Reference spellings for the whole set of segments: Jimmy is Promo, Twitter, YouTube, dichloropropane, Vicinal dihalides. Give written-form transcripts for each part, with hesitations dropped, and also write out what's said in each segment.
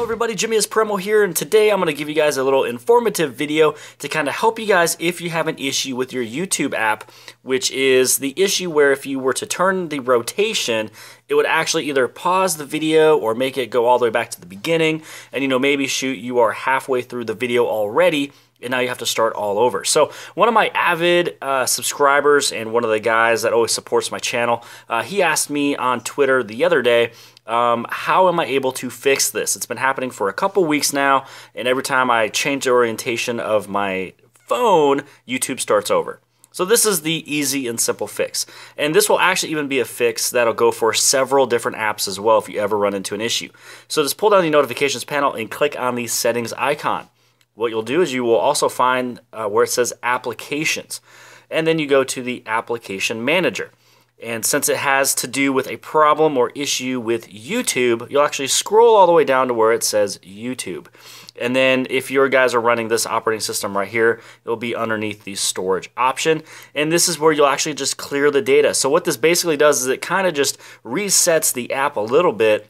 Hello everybody, Jimmy is Promo here, and today I'm going to give you guys a little informative video to kind of help you guys if you have an issue with your YouTube app, which is the issue where if you were to turn the rotation, it would actually either pause the video or make it go all the way back to the beginning, and maybe shoot, you are halfway through the video already, and now you have to start all over. So one of my avid subscribers and one of the guys that always supports my channel, he asked me on Twitter the other day, how am I able to fix this? It's been happening for a couple weeks now, and every time I change the orientation of my phone, YouTube starts over. So this is the easy and simple fix. And this will actually even be a fix that'll go for several different apps as well if you ever run into an issue. So just pull down the notifications panel and click on the settings icon. What you'll do is you will also find where it says applications, and then you go to the application manager. And since it has to do with a problem or issue with YouTube, you'll actually scroll all the way down to where it says YouTube. And then if your guys are running this operating system right here, it'll be underneath the storage option. And this is where you'll actually just clear the data. So what this basically does is it kind of just resets the app a little bit.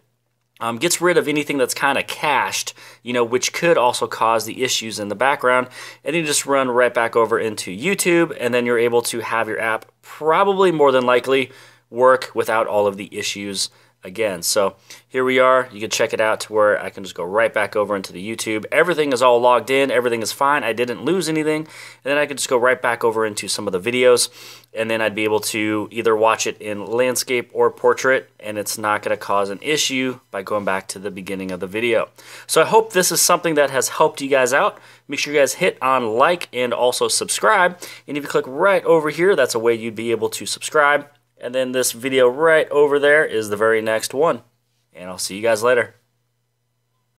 Gets rid of anything that's kind of cached, which could also cause the issues in the background. And then you just run right back over into YouTube, and then you're able to have your app probably more than likely work without all of the issues again. So here we are. You can check it out to where I can just go right back over into the YouTube. Everything is all logged in. Everything is fine. I didn't lose anything. And then I could just go right back over into some of the videos, and then I'd be able to either watch it in landscape or portrait, and it's not going to cause an issue by going back to the beginning of the video. So I hope this is something that has helped you guys out. Make sure you guys hit on like and also subscribe. And if you click right over here, that's a way you'd be able to subscribe. And then this video right over there is the very next one. And I'll see you guys later.